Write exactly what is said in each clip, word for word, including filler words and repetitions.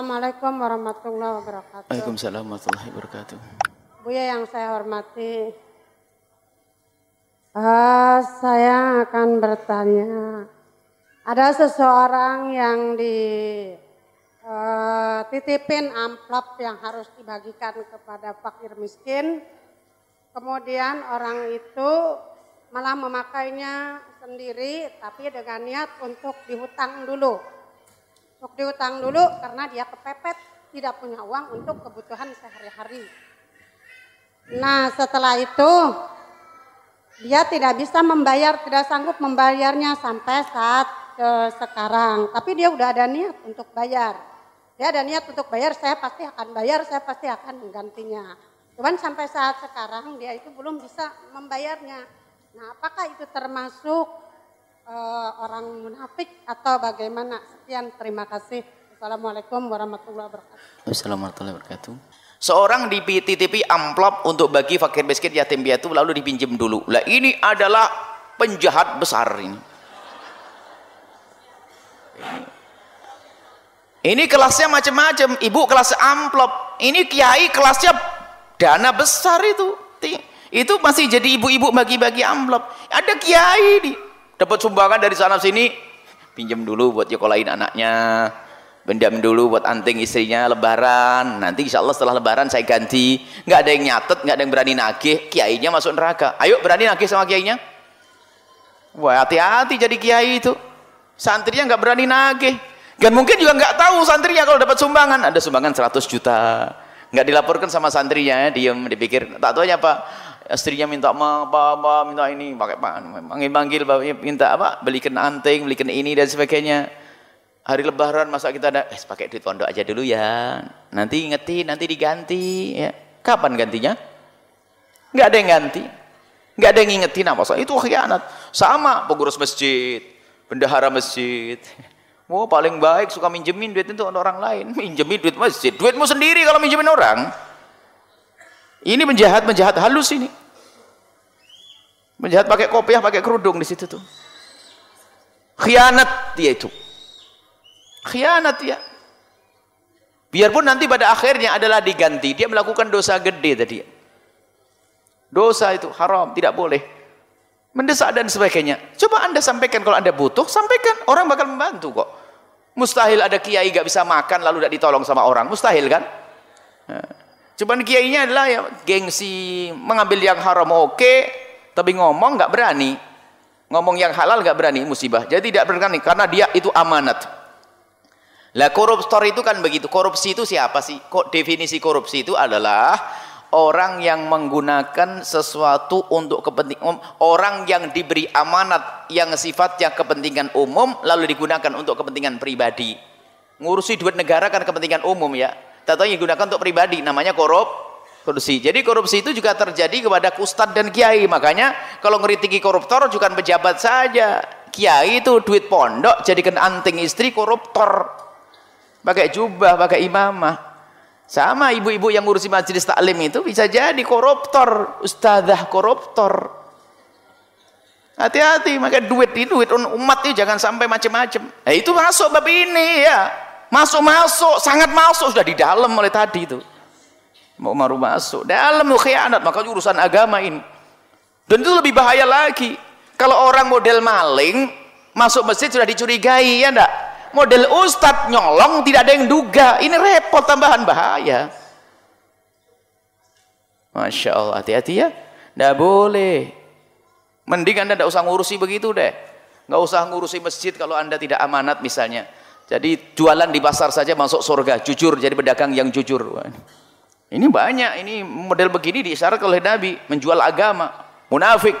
Assalamualaikum warahmatullahi wabarakatuh. Waalaikumsalam warahmatullahi wabarakatuh. Buya yang saya hormati, uh, saya akan bertanya. Ada seseorang yang dititipin uh, amplop yang harus dibagikan kepada fakir miskin. Kemudian orang itu malah memakainya sendiri, tapi dengan niat untuk dihutang dulu. Untuk dihutang dulu karena dia kepepet, tidak punya uang untuk kebutuhan sehari-hari. Nah, setelah itu dia tidak bisa membayar, tidak sanggup membayarnya sampai saat eh, sekarang. Tapi dia udah ada niat untuk bayar. Dia ada niat untuk bayar, saya pasti akan bayar, saya pasti akan menggantinya. Cuman sampai saat sekarang dia itu belum bisa membayarnya. Nah, apakah itu termasuk eh, orang munafik atau bagaimana? Sekian, terima kasih. Assalamualaikum warahmatullahi wabarakatuh. Assalamualaikum warahmatullahi wabarakatuh. Seorang dititipi amplop untuk bagi fakir miskin yatim piatu lalu dipinjam dulu. Lah ini adalah penjahat besar ini. Ini kelasnya macam-macam. Ibu kelas amplop. Ini kiai kelasnya dana besar itu. Itu masih jadi ibu-ibu bagi-bagi amplop. Ada kiai nih. Dapat sumbangan dari sana sini. Pinjam dulu buat nyekolahin anaknya. Bendam dulu buat anting istrinya lebaran, nanti insya Allah setelah lebaran saya ganti. Nggak ada yang nyatet, nggak ada yang berani nagih, kiainya masuk neraka. Ayo berani nagih sama kiainya. Wah, hati-hati jadi kiai itu. Santrinya nggak berani nagih, dan mungkin juga nggak tahu santrinya kalau dapat sumbangan. Ada sumbangan seratus juta, nggak dilaporkan sama santrinya, diem, dipikir tak tahu apa. Istrinya minta apa-apa, minta ini, pakai manggil-manggil, minta apa, belikan anting, belikan ini dan sebagainya. Hari lebaran masa kita ada, eh pakai duit pondok aja dulu ya, nanti ingetin, nanti diganti ya. Kapan gantinya? Nggak ada yang ganti, nggak ada yang ingetin. Apa soal itu khianat. Sama pengurus masjid, bendahara masjid, wah paling baik suka minjemin duit itu orang lain. Minjemin duit masjid, duitmu sendiri kalau minjemin orang. Ini penjahat, penjahat halus ini, penjahat pakai kopiah, pakai kerudung di situ tuh. Khianat dia itu. Khianat ya. Biarpun nanti pada akhirnya adalah diganti, dia melakukan dosa gede tadi. Dosa itu haram, tidak boleh. Mendesak dan sebagainya. Coba Anda sampaikan kalau Anda butuh, sampaikan, orang bakal membantu kok. Mustahil ada kiai gak bisa makan lalu tidak ditolong sama orang, mustahil kan? Cuman kiainya adalah ya gengsi, mengambil yang haram oke, tapi ngomong gak berani. Ngomong yang halal gak berani, musibah. Jadi tidak berani karena dia itu amanat. Lah koruptor itu kan begitu. Korupsi itu siapa sih? Kok definisi korupsi itu adalah orang yang menggunakan sesuatu untuk kepentingan umum, orang yang diberi amanat yang sifatnya kepentingan umum lalu digunakan untuk kepentingan pribadi. Ngurusi duit negara kan kepentingan umum ya. Tetapi digunakan untuk pribadi, namanya korup. Korupsi. Jadi korupsi itu juga terjadi kepada ustadz dan kiai. Makanya kalau ngeritiki koruptor bukan pejabat saja. Kiai itu duit pondok jadikan anting istri koruptor. Pakai jubah, pakai imamah. Sama ibu-ibu yang ngurusi majelis taklim itu bisa jadi koruptor, ustadzah koruptor. Hati-hati, maka duit di duit umat itu jangan sampai macam-macam. Nah, itu masuk bab ini ya. Masuk-masuk, sangat masuk, sudah di dalam mulai tadi itu. Mau maru masuk dalam khianat, maka urusan agama ini. Dan itu lebih bahaya lagi. Kalau orang model maling masuk masjid sudah dicurigai ya enggak? Model ustadz nyolong tidak ada yang duga, ini repot tambahan bahaya. Masya Allah, hati-hati ya, tidak boleh. Mending Anda tidak usah ngurusi begitu deh, nggak usah ngurusi masjid kalau Anda tidak amanat misalnya. Jadi jualan di pasar saja masuk surga, jujur, jadi pedagang yang jujur. Ini banyak, ini model begini diisyarat oleh Nabi, menjual agama, munafik,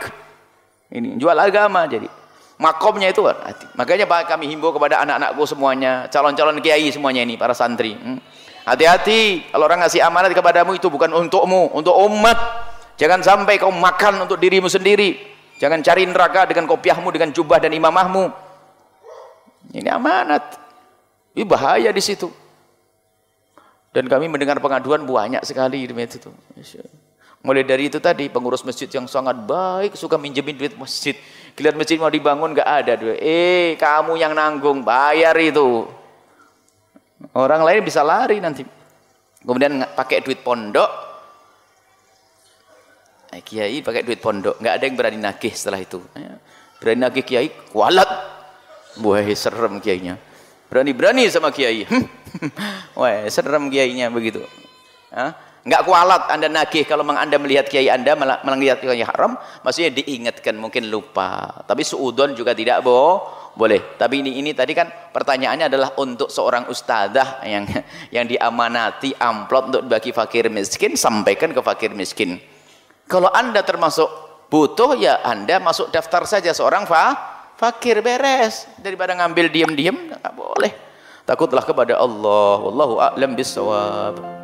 ini jual agama jadi. Makomnya itu hati. Makanya Pak kami himbau kepada anak-anakku semuanya, calon-calon kiai semuanya ini, para santri. Hati-hati, kalau orang ngasih amanat kepadamu itu bukan untukmu, untuk umat. Jangan sampai kau makan untuk dirimu sendiri. Jangan cari neraka dengan kopiahmu, dengan jubah dan imamahmu. Ini amanat. Ini bahaya di situ. Dan kami mendengar pengaduan banyak sekali di itu. Mulai dari itu tadi, pengurus masjid yang sangat baik, suka minjemin duit masjid. Kalian masjid mau dibangun, gak ada duit. Eh, kamu yang nanggung, bayar itu. Orang lain bisa lari nanti. Kemudian pakai duit pondok. Kiai pakai duit pondok, nggak ada yang berani nagih setelah itu. Berani nagih kiai, kualat. Wah, serem kiainya. Berani-berani sama kiai. Wah, serem kiainya begitu. Nggak kualat Anda nagih kalau memang Anda melihat kiai Anda malah melihat kiai haram, maksudnya diingatkan, mungkin lupa. Tapi suudon juga tidak boh. Boleh, tapi ini ini tadi kan pertanyaannya adalah untuk seorang ustadzah yang yang diamanati amplop untuk bagi fakir miskin, sampaikan ke fakir miskin. Kalau Anda termasuk butuh, ya Anda masuk daftar saja seorang fa, fakir, beres. Daripada ngambil diam-diam, nggak boleh. Takutlah kepada Allah. Wallahu a'lam bissawab.